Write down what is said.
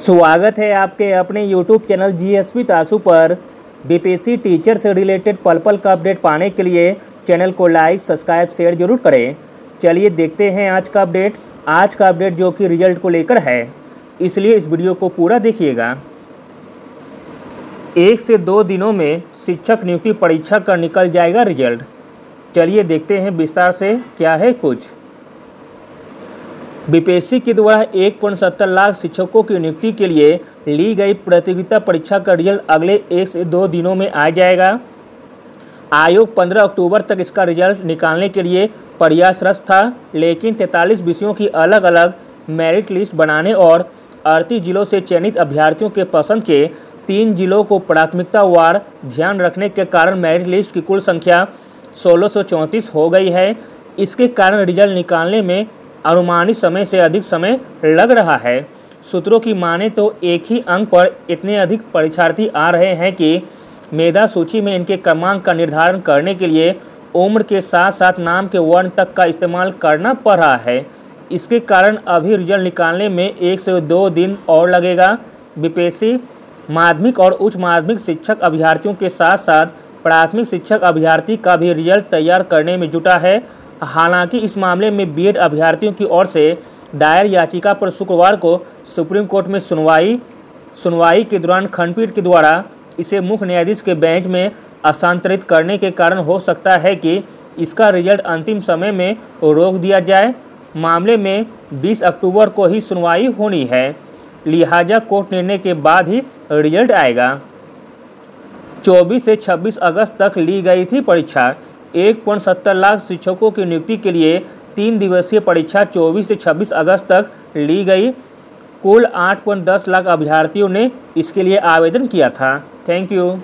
स्वागत है आपके अपने YouTube चैनल GSP तासू पर। बीपीएससी टीचर से रिलेटेड पल-पल का अपडेट पाने के लिए चैनल को लाइक, सब्सक्राइब, शेयर जरूर करें। चलिए देखते हैं आज का अपडेट जो कि रिजल्ट को लेकर है, इसलिए इस वीडियो को पूरा देखिएगा। 1 से 2 दिनों में शिक्षक नियुक्ति परीक्षा का निकल जाएगा रिजल्ट। चलिए देखते हैं विस्तार से क्या है कुछ। बीपीएससी के द्वारा 1.70 लाख शिक्षकों की नियुक्ति के लिए ली गई प्रतियोगिता परीक्षा का रिजल्ट अगले 1 से 2 दिनों में आ जाएगा। आयोग 15 अक्टूबर तक इसका रिजल्ट निकालने के लिए प्रयासरत था, लेकिन 43 विषयों की अलग अलग मेरिट लिस्ट बनाने और 38 जिलों से चयनित अभ्यर्थियों के पसंद के 3 जिलों को प्राथमिकता वार ध्यान रखने के कारण मेरिट लिस्ट की कुल संख्या 1634 हो गई है। इसके कारण रिजल्ट निकालने में अनुमानित समय से अधिक समय लग रहा है। सूत्रों की माने तो एक ही अंक पर इतने अधिक परीक्षार्थी आ रहे हैं कि मेधा सूची में इनके क्रमांक का निर्धारण करने के लिए उम्र के साथ साथ नाम के वर्ण तक का इस्तेमाल करना पड़ रहा है। इसके कारण अभी रिजल्ट निकालने में 1 से 2 दिन और लगेगा। बीपीएससी माध्यमिक और उच्च माध्यमिक शिक्षक अभ्यर्थियों के साथ साथ प्राथमिक शिक्षक अभ्यर्थी का भी रिजल्ट तैयार करने में जुटा है। हालांकि इस मामले में बीएड अभ्यर्थियों की ओर से दायर याचिका पर शुक्रवार को सुप्रीम कोर्ट में सुनवाई के दौरान खंडपीठ के द्वारा इसे मुख्य न्यायाधीश के बेंच में हस्तांतरित करने के कारण हो सकता है कि इसका रिजल्ट अंतिम समय में रोक दिया जाए। मामले में 20 अक्टूबर को ही सुनवाई होनी है, लिहाजा कोर्ट निर्णय के बाद ही रिजल्ट आएगा। 24 से 26 अगस्त तक ली गई थी परीक्षा। 1.70 लाख शिक्षकों की नियुक्ति के लिए 3 दिवसीय परीक्षा 24 से 26 अगस्त तक ली गई। कुल 8.10 लाख अभ्यर्थियों ने इसके लिए आवेदन किया था। Thank you.